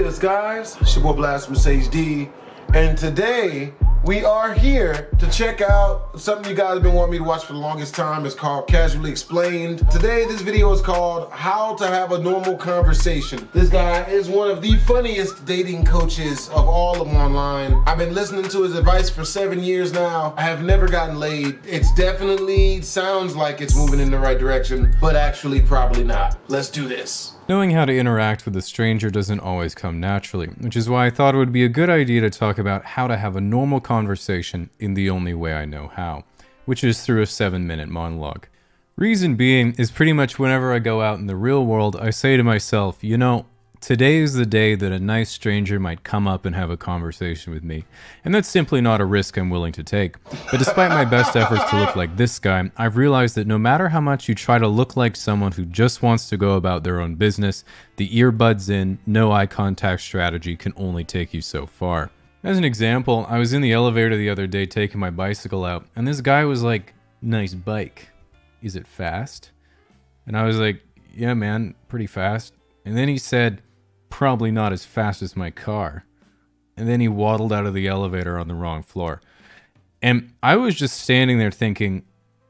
Latest guys, it's your boy Blast from Sage D, and today we are here to check out something you guys have been wanting me to watch for the longest time. It's called Casually Explained. Today this video is called How to Have a Normal Conversation. This guy is one of the funniest dating coaches of all of them online. I've been listening to his advice for 7 years now. I have never gotten laid. It's definitely sounds like it's moving in the right direction, but actually probably not. Let's do this. Knowing how to interact with a stranger doesn't always come naturally, which is why I thought it would be a good idea to talk about how to have a normal conversation in the only way I know how, which is through a 7-minute monologue. Reason being is pretty much whenever I go out in the real world, I say to myself, you know, today is the day that a nice stranger might come up and have a conversation with me, and that's simply not a risk I'm willing to take. But despite my best efforts to look like this guy, I've realized that no matter how much you try to look like someone who just wants to go about their own business, the earbuds in, no eye contact strategy can only take you so far. As an example, I was in the elevator the other day taking my bicycle out, and this guy was like, "Nice bike. Is it fast?" And I was like, "Yeah, man, pretty fast." And then he said, "Probably not as fast as my car." And then he waddled out of the elevator on the wrong floor. And I was just standing there thinking,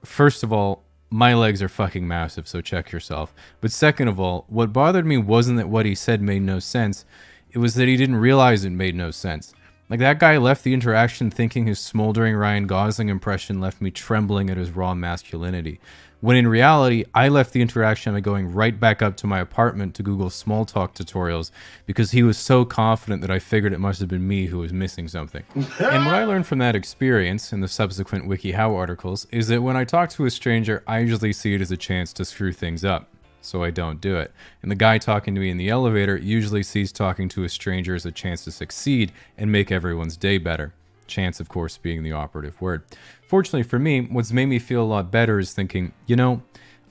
first of all, my legs are fucking massive, so check yourself. But second of all, what bothered me wasn't that what he said made no sense. It was that he didn't realize it made no sense. Like, that guy left the interaction thinking his smoldering Ryan Gosling impression left me trembling at his raw masculinity. When in reality, I left the interaction by going right back up to my apartment to Google small talk tutorials because he was so confident that I figured it must have been me who was missing something. And what I learned from that experience and the subsequent WikiHow articles is that when I talk to a stranger, I usually see it as a chance to screw things up, so I don't do it. And the guy talking to me in the elevator usually sees talking to a stranger as a chance to succeed and make everyone's day better. Chance, of course, being the operative word. Fortunately for me, what's made me feel a lot better is thinking, you know,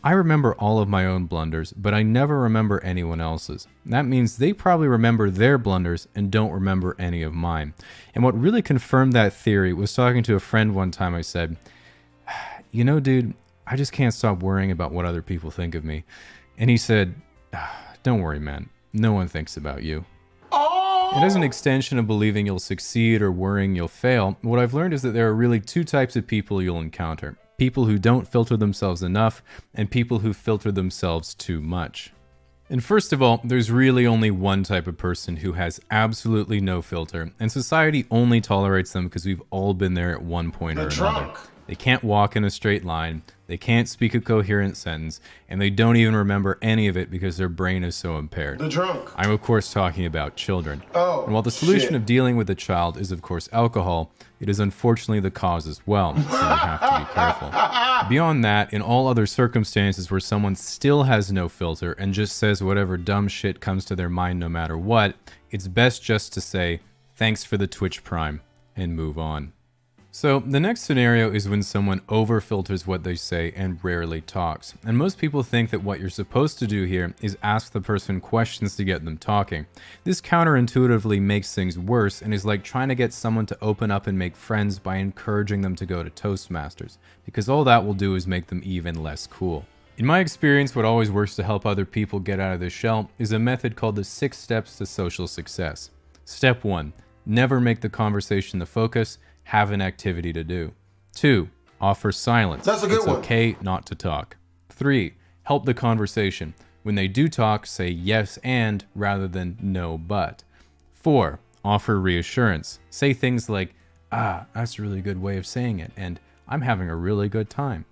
I remember all of my own blunders, but I never remember anyone else's. That means they probably remember their blunders and don't remember any of mine. And what really confirmed that theory was talking to a friend one time. I said, "You know, dude, I just can't stop worrying about what other people think of me." And he said, "Don't worry, man. No one thinks about you." And as an extension of believing you'll succeed or worrying you'll fail, what I've learned is that there are really two types of people you'll encounter. People who don't filter themselves enough, and people who filter themselves too much. And first of all, there's really only one type of person who has absolutely no filter, and society only tolerates them because we've all been there at one point or another. They can't walk in a straight line, they can't speak a coherent sentence, and they don't even remember any of it because their brain is so impaired. The drunk. I'm of course talking about children. Oh, and while the solution of dealing with a child is of course alcohol, it is unfortunately the cause as well, so you have to be careful. Beyond that, in all other circumstances where someone still has no filter and just says whatever dumb shit comes to their mind no matter what, it's best just to say, "Thanks for the Twitch Prime," and move on. So the next scenario is when someone over-filters what they say and rarely talks. And most people think that what you're supposed to do here is ask the person questions to get them talking. This counterintuitively makes things worse and is like trying to get someone to open up and make friends by encouraging them to go to Toastmasters, because all that will do is make them even less cool. In my experience, what always works to help other people get out of their shell is a method called the 6 steps to social success. Step 1, never make the conversation the focus. Have an activity to do. 2, offer silence. That's a good one. It's okay not to talk. 3, help the conversation. When they do talk, say yes and rather than no but. 4, offer reassurance. Say things like, "Ah, that's a really good way of saying it," and "I'm having a really good time."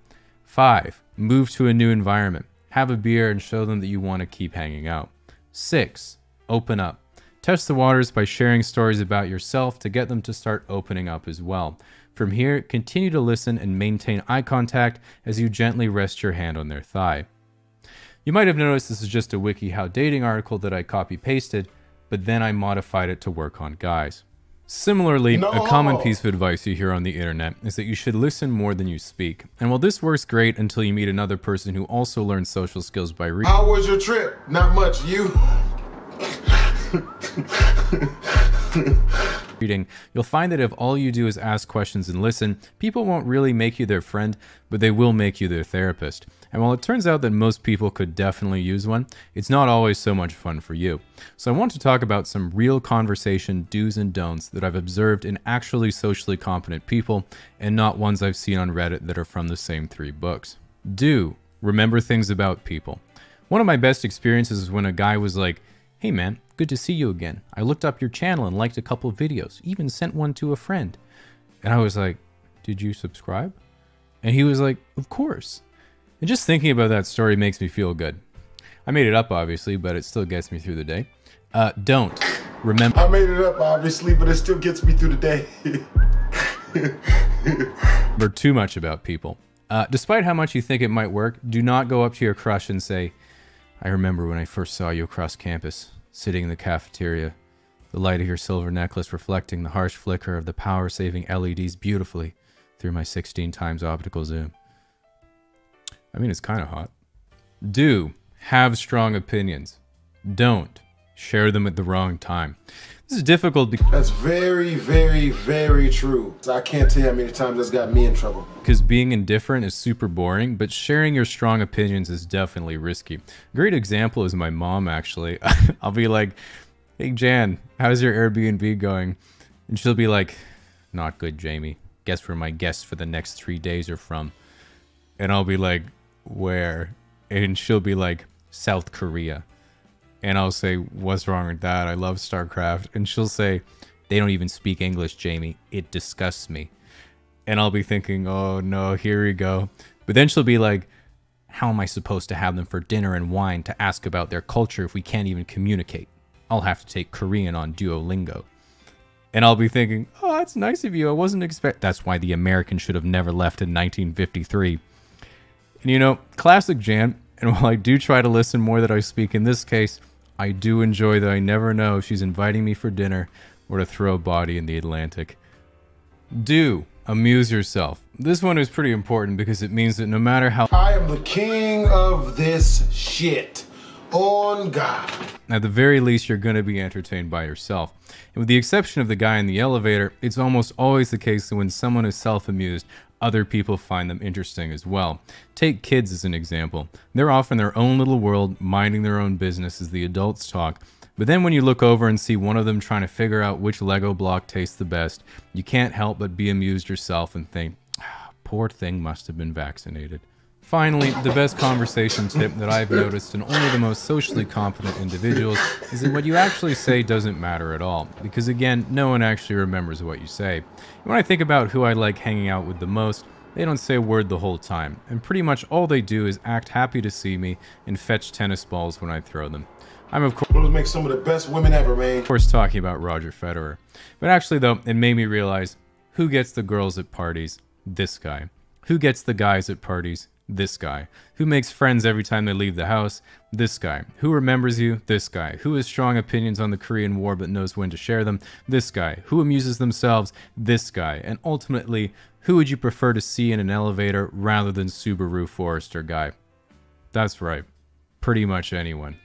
5, move to a new environment. Have a beer and show them that you want to keep hanging out. 6, open up. Test the waters by sharing stories about yourself to get them to start opening up as well. From here, continue to listen and maintain eye contact as you gently rest your hand on their thigh. You might have noticed this is just a WikiHow dating article that I copy-pasted, but then I modified it to work on guys. Similarly, a common piece of advice you hear on the internet is that you should listen more than you speak. And while this works great until you meet another person who also learns social skills by reading. How was your trip? Not much, you? Reading, you'll find that if all you do is ask questions and listen, people won't really make you their friend, but they will make you their therapist. And while it turns out that most people could definitely use one, it's not always so much fun for you. So I want to talk about some real conversation do's and don'ts that I've observed in actually socially competent people, and not ones I've seen on Reddit that are from the same three books. Do remember things about people. One of my best experiences is when a guy was like, "Hey man, good to see you again. I looked up your channel and liked a couple videos, even sent one to a friend." And I was like, "Did you subscribe?" And he was like, "Of course." And just thinking about that story makes me feel good. I made it up, obviously, but it still gets me through the day. Don't remember. I made it up, obviously, but it still gets me through the day. Remember too much about people. Despite how much you think it might work, do not go up to your crush and say, "I remember when I first saw you across campus, sitting in the cafeteria, the light of your silver necklace reflecting the harsh flicker of the power-saving LEDs beautifully through my 16 times optical zoom." I mean, it's kind of hot. Do have strong opinions. Don't share them at the wrong time. This is difficult because that's very, very, very true. I can't tell you how many times that's got me in trouble. Because being indifferent is super boring, but sharing your strong opinions is definitely risky. A great example is my mom, actually. I'll be like, "Hey, Jan, how's your Airbnb going?" And she'll be like, "Not good, Jamie. Guess where my guests for the next 3 days are from." And I'll be like, "Where?" And she'll be like, "South Korea." And I'll say, "What's wrong with that? I love StarCraft." And she'll say, "They don't even speak English, Jamie. It disgusts me." And I'll be thinking, "Oh no, here we go." But then she'll be like, "How am I supposed to have them for dinner and wine to ask about their culture if we can't even communicate? I'll have to take Korean on Duolingo." And I'll be thinking, "Oh, that's nice of you. I wasn't expecting." That's why the Americans should have never left in 1953. And you know, classic Jan. And while I do try to listen more than I speak in this case, I do enjoy that I never know if she's inviting me for dinner or to throw a body in the Atlantic. Do amuse yourself. This one is pretty important because it means that no matter how I am the king of this shit. On God. At the very least, you're going to be entertained by yourself. And with the exception of the guy in the elevator, it's almost always the case that when someone is self-amused, other people find them interesting as well. Take kids as an example. They're off in their own little world, minding their own business as the adults talk. But then when you look over and see one of them trying to figure out which Lego block tastes the best, you can't help but be amused yourself and think, "Ah, poor thing must have been vaccinated." Finally, the best conversation tip that I've noticed in only the most socially competent individuals is that what you actually say doesn't matter at all, because again, no one actually remembers what you say. And when I think about who I like hanging out with the most, they don't say a word the whole time, and pretty much all they do is act happy to see me and fetch tennis balls when I throw them. I'm of course those make some of the best women ever, man. Of course talking about Roger Federer. But actually though, it made me realize, who gets the girls at parties? This guy. Who gets the guys at parties? This guy. Who makes friends every time they leave the house? This guy. Who remembers you? This guy. Who has strong opinions on the Korean War but knows when to share them? This guy. Who amuses themselves? This guy. And ultimately, who would you prefer to see in an elevator rather than Subaru Forester guy? That's right. Pretty much anyone.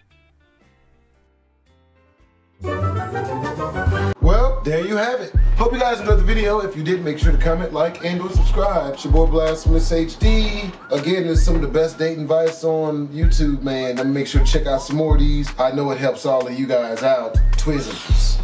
Well, there you have it. Hope you guys enjoyed the video. If you did, make sure to comment, like, and or subscribe. It's your boy Blasphemous HD. Again, there's some of the best dating advice on YouTube, man. I'm gonna make sure to check out some more of these. I know it helps all of you guys out. Twizzles.